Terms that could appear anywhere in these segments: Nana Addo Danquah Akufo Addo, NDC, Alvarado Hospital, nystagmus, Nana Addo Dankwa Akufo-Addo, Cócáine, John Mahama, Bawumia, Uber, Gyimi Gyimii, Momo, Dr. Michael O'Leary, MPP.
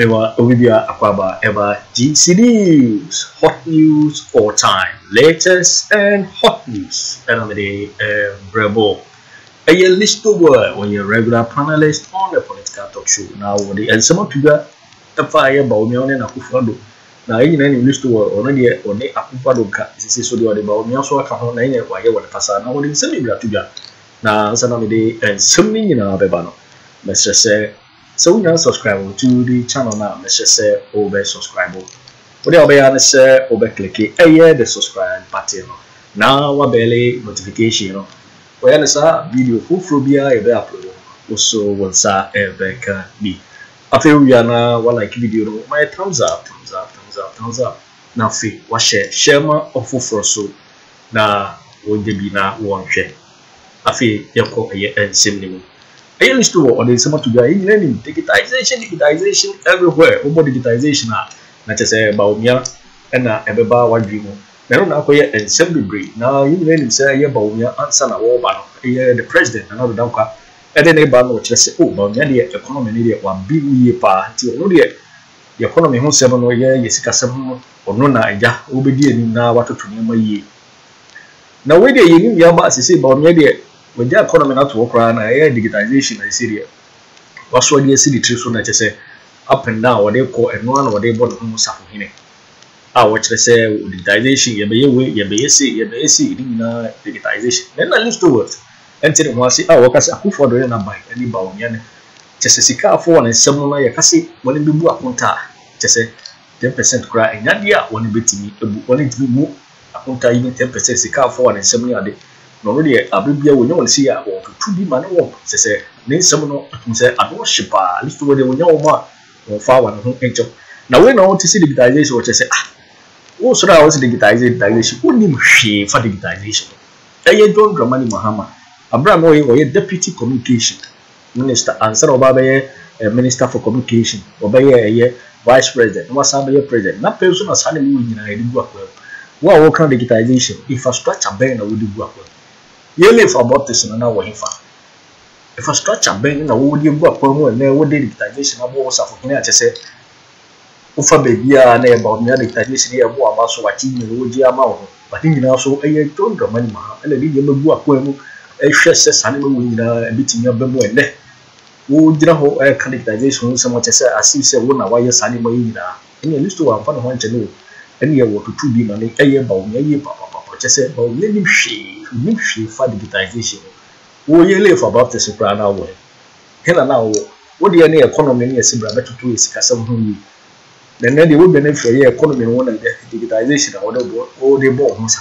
Mewa Obibia Akwaba Eba DC News. Hot news all time. Latest and hot news. Enamide Brebo. A list of work when you're a regular panelist on the political talk show. Now, when the Elsamo Tuga, a fire Bawumia and Akufo Addo. Now, in any list of work, only Akufo Addo is so the other Bawumia, so I can't hold any way over the Passana or in Semibia Tuga. Now, Sanamide and Sumi in Abebano. Mr. Say. So you subscribe to the channel now. Mr. Say over subscribe. What the obey over click the subscribe button. Now a belly notification. We understand video full phobia ever upload. Also once a ever me. After we are now like video, my thumbs up, thumbs up, thumbs up, thumbs up. Now fee what share ma or full for so now would be now one share. After you call and same. I used to work on this much to go in learning digitization everywhere. Over digitization, not as a Bawumia and a Ebeba one dream. They don't know where and some degree. Now you learn say, yeah, Bawumia answer a war battle. Yeah, the president, another Danquah, and then a battle which is oh, Bawumia, the economy, one big year par, the economy, who 7 year, Yesica 7 or Nona, yeah, obedient now what to name a year. Now, where the union Yabas is about media. When they are economy not work around digitization I see what's what they see the truth that say up and down what they call and one or they bought almost half of it. I watch the say digitization, you may see digitization. Then I list the words and tell them what I see. I work as a cool for the buy any bow yan just a sick phone and someone like a see when it be more contact just a 10% cry and that year when it be to me when it be more a contact even 10% sick phone and someone are Nobody, I will be a winner and see a walk to be man walk, says a someone said, I don't ship, at least where they will know more or far one home angel. Now we know to see digitization, what I say, ah, also I was digitization, wouldn't even shame for digitization. I don't John Mahama, Abramoy or deputy communication minister, and Sir Obabe, a minister for communication, Obaye, vice president, Wasabe president, that person has had a movie in a work well. What work on digitization, infrastructure banner would do work well. You live about this and now we found. If a structure bang in a wood, you got one and there would digitization of all suffering. I say, Ufa baby, I know about me, digitization here, more about so watching the wood, dear mouth. But in also a ton of money, and a little work well, a shirtless animal with a beating your bamboo and there. Would you know air connectization? So much as I see, say, one of wires animal in there. And you used to have fun one to know. And you were to 2D money, a year about me, papa, just say, oh, let me shave. She for digitization. Oh, you live about the soprano way. Hell, now what the any economy is in Brabant to is Casam. Then they would benefit your economy one and digitization or the bones.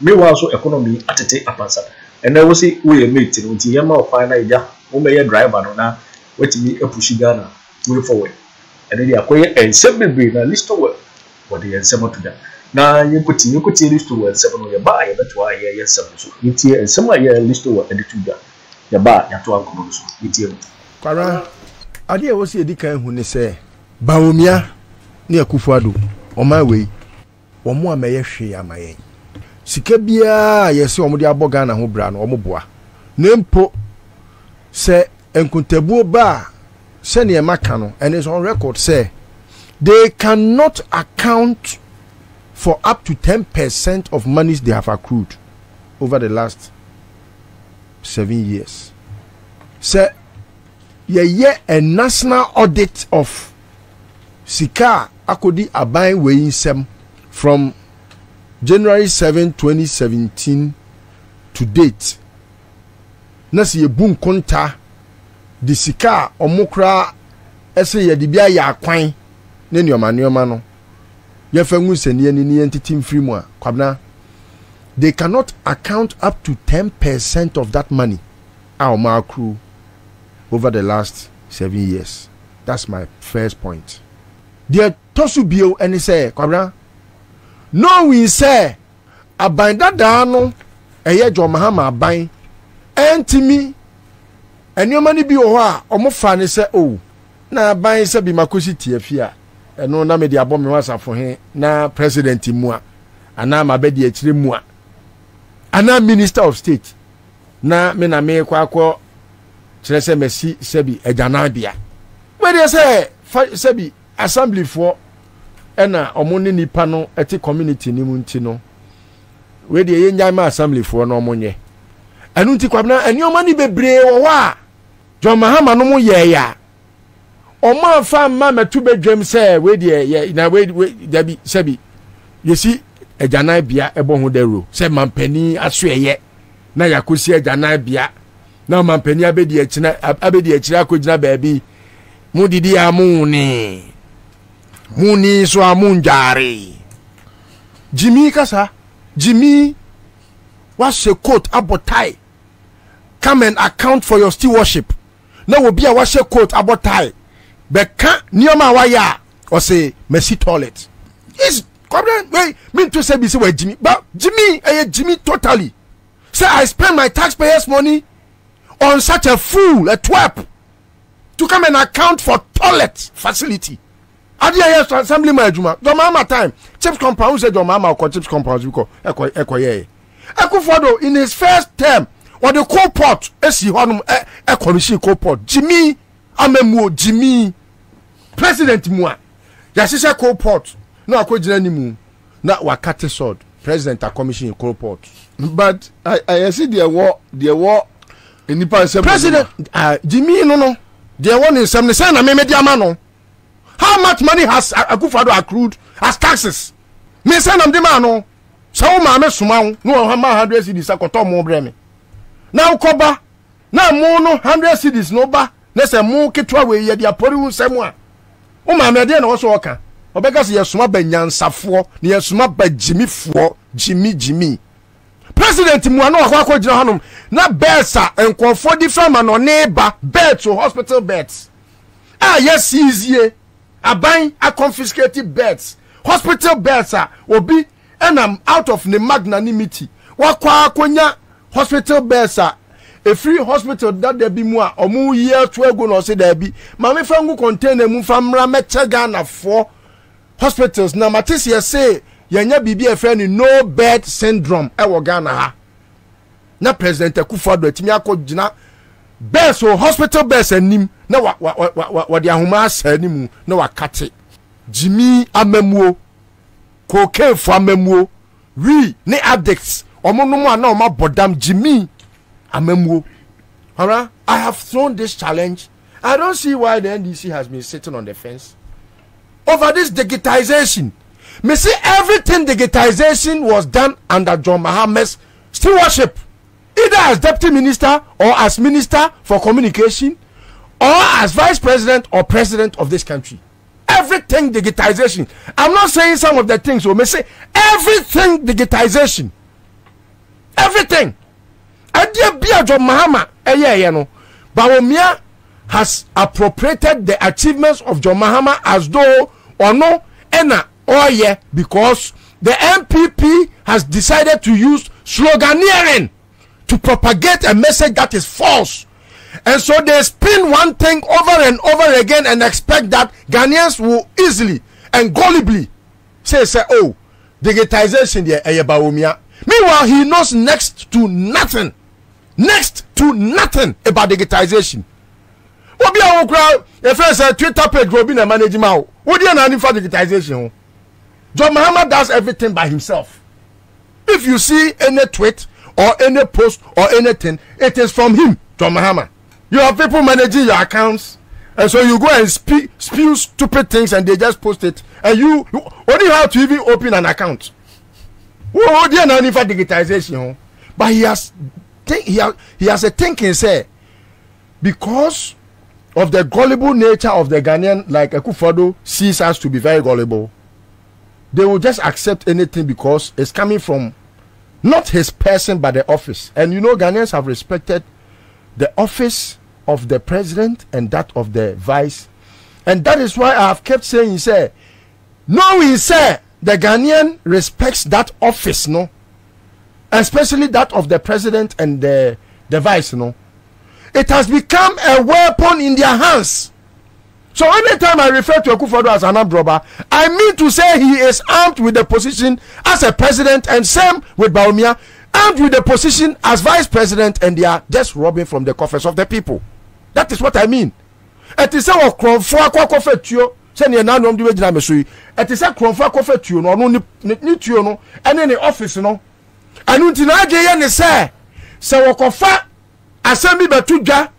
Meanwhile, so economy at a take up answer. And I will see we meet in the Yama or fine idea, who may a driver or now, which me a pushy gunner, will forward. And then they acquire and 7 billion at least to work. What the answer to that. Now you could see list to work 7 year by that's why yes 7 so it's here and somewhere here list to work and the 2 year the bar that one comes it's here Kwara Ade was here the kind who ne say Bawumia near Akufo Addo on my way one more may hwe amaye sika bia yes omo de aboga na ho bra no omo boa nempo say enkuntabuo ba say ne maka no and is on record say they cannot account for up to 10% of monies they have accrued over the last 7 years. So, a national audit of Sika Akodi Abai Weinsem from January 7, 2017 to date. Nasi Yebun Konta, the Sika Omokra, Ese Yedibia Yakwain, Nenyoma Nyomano. They cannot account up to 10% of that money our crew over the last 7 years. That's my first point. They tosu bio and say, no, we say, I bind that down, a year John Mahama bind, and to me, and your money be oha, or more funny say, oh, now bind Sabi Makosi Tiafia. No na me dia bom me wasa for him na president mu a ana ma be dia kire mu a ana minister of state na me kwakọ kire se me si sebi ejanabia we dey say sebi assembly for ena omoni nipa no eti community ni mu ntino we de ye nyama assembly for no omonye enu nti kwabena eni omani bebre wo wa John Mahama no mu ye ya oma fa ma metu bedwem se we de na we dabi sebi yesi ejanai bia ebo ho daro se mampani aso eye na yakosi ejanai bia na mampani abedi akira akogina baabi mu didi amu ne muni so amunjare Gyimi kasa Gyimi what's a coat abotai come and account for your stewardship na will be a what's a coat abotai beka nioma waya or say messy toilet is problem wait mean to say bisi we Gyimi but Gyimi eh Gyimi totally say I spend my taxpayers money on such a fool a twerp to come and account for toilet facility. Yes, assembly my juma. Your mama time. Chips compound said your mama or chips compound because Akufo in his first term or the co-port co-port Gyimi amemu Gyimi president mua. Yes, it's a co-port. No I could mu na wakate sword. President a commission co-port. But I see there war in the president Gyimi no. There one in some mano. How much money has Akufo Addo accrued as taxes? Me say na mdema no. Saw ma me suma no 100 cedis akoto mo breme. Na ukoba na mo no 100 cedis no ba. Na say mo ketwa we ye dia pori nsemu a. O ma me de na wo so oka. Obeka se ye suma banyansafo, na ye suma ba Gyimi fo, Gyimi Gyimii. President mu ano akwa akojina hanom na betsa enkonfo different man on neighbor bet to hospital beds. Ah yes easy. Aban a confiscated beds, hospital beds are obi and I'm out of the magnanimity. Wakwa konya hospital beds are a free hospital that there be more or more year 12 go no say there be. Mammy Fangu contain a mufamra metagana for hospitals. Now Matisia say Yanya Bibi a friend in no bed syndrome. Ewagana ha. Na President Akufo Addo Timiako Jina. Best or hospital best and nim na what the ahuma sanimu na wakate Gyimi amemu cocaine for amemu we ne addicts omo no ma na bodam Gyimi amemu. Alright, I have thrown this challenge. I don't see why the NDC has been sitting on the fence over this digitization. Me see everything digitization was done under John Mahama's stewardship. Either as deputy minister or as minister for communication or as vice president or president of this country. Everything digitization. I'm not saying some of the things we may say. Everything digitization. Everything. Idea be a John Mahama. Bawumia has appropriated the achievements of John Mahama as though or no ena or yeah because the MPP has decided to use sloganeering to propagate a message that is false, and so they spin one thing over and over again and expect that Ghanaians will easily and gullibly say oh, digitization there. Meanwhile, he knows next to nothing about digitization. Obi a crowd if a Twitter page will be managing out. What do you know for digitization? John Mahama does everything by himself. If you see any tweet or any post or anything, it is from him, John Mahama. You have people managing your accounts, and so you go and spew stupid things, and they just post it. And you only have to even open an account. Oh, they are not even for digitization, but he has a thinking say because of the gullible nature of the Ghanaian, like Akufo Addo sees us to be very gullible. They will just accept anything because it's coming from. Not his person, but the office. And you know, Ghanaians have respected the office of the president and that of the vice. And that is why I have kept saying, the Ghanaian respects that office, no? Especially that of the president and the vice, no? It has become a weapon in their hands. So anytime I refer to Akufo Addo as an armed robber, I mean to say he is armed with the position as a president, and same with Bawumia, armed with the position as vice president, and they are just robbing from the coffers of the people. That is what I mean. It is our crown for a coffee, Senior now no do Jamisui. At the Sacronfa Coffee Tune or no Tuno and any office, no. And Untinaja and say, Sir Wokofa, Assembly Batuja,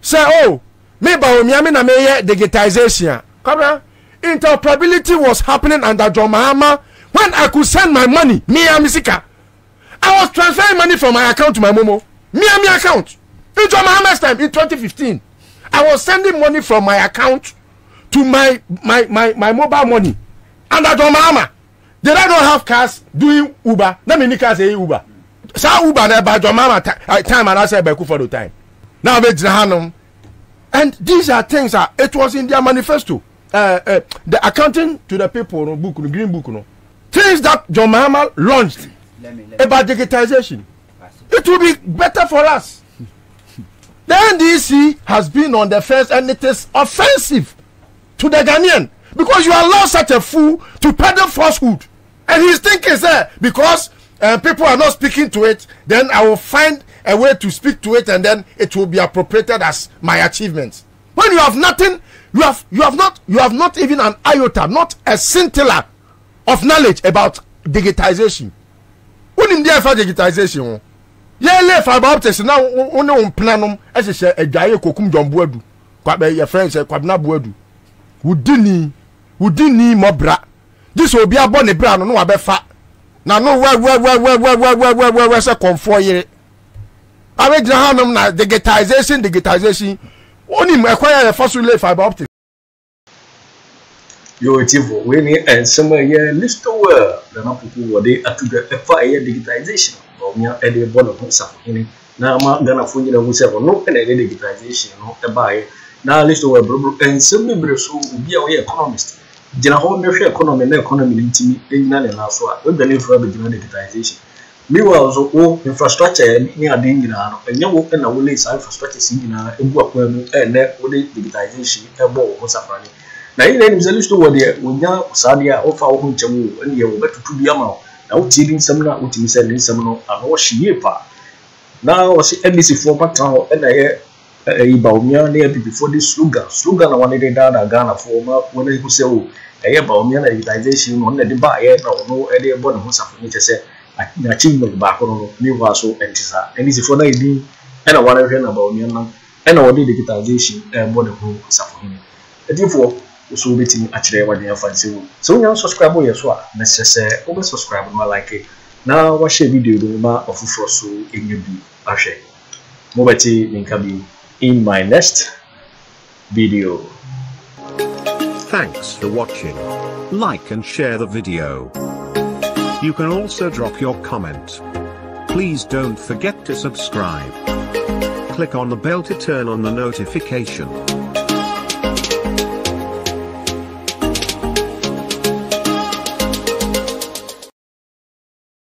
say, oh, me Bawumia meye digitization. Cabra, interoperability was happening under John Mahama when I could send my money, me and Misika. I was transferring money from my account to my Momo, me and my account. In John Mahama's time, in 2015, I was sending money from my account to my mobile money under John Mahama. Did I not have cars doing Uber? Let me say Uber. So Uber there by John Mahama time and I said by Akufo time. Now we Hanum. And these are things that it was in their manifesto. The accounting to the people, no book, no green book, no things that John Mahama launched about digitization. It will be better for us. The NDC has been on the fence and it is offensive to the Ghanaian because you allow such a fool to peddle falsehood. And he's thinking, sir, because people are not speaking to it, then I will find a way to speak to it and then it will be appropriated as my achievements. When you have nothing, you have not even an iota, not a scintilla of knowledge about digitization. When in there for digitization, yeah, left about this now on planum as a jayo kokum jombuedu, kwabe your friends kwabna buedu. Would didn't need more bra. This will be a bonny brown no abefa. Now no where se comfort here. I mean, na digitization. Only my choir fossil life about it. You're a table winning and somewhere here, list the world. The number people they are to the fire digitization. Bawumia edi bono kusa ini na ma gana fungi na kusewa no ene digitization no ebaye na list over bro and some members who be away economist jina ho no hwe economy ni ntimi na ne na so a we gana infra be jina digitization meanwhile so o infrastructure ni adin jina no enya wo na wo lay infrastructure sin jina egu akwa no ene wo digitization ebo wo safrani na ina ni mzalisto wo de wo nya kusadia ofa wo nchemu ene wo betutu bia ma now, cheating seminar, which is sending seminar, and what she paper. Now, she NDC for Patan and I Bawumia near before this slogan. Slogan I wanted down a Ghana former when I could say, oh, I hear Bawumia digitization on the debate, no, and their bottom was of nature said, I achieved no back on new vassal and Tisa. NDC for 19, and I want to hear about Bawumia, and our digitization and bottom who suffered him. And therefore, so waiting actually what they are fancy. So now subscribe or yes, what necessary over subscribe my like it. Now watch a video of so in you be ashay. Mobati Ninkabi in my next video. Thanks for watching. Like and share the video. You can also drop your comment. Please don't forget to subscribe. Click on the bell to turn on the notification.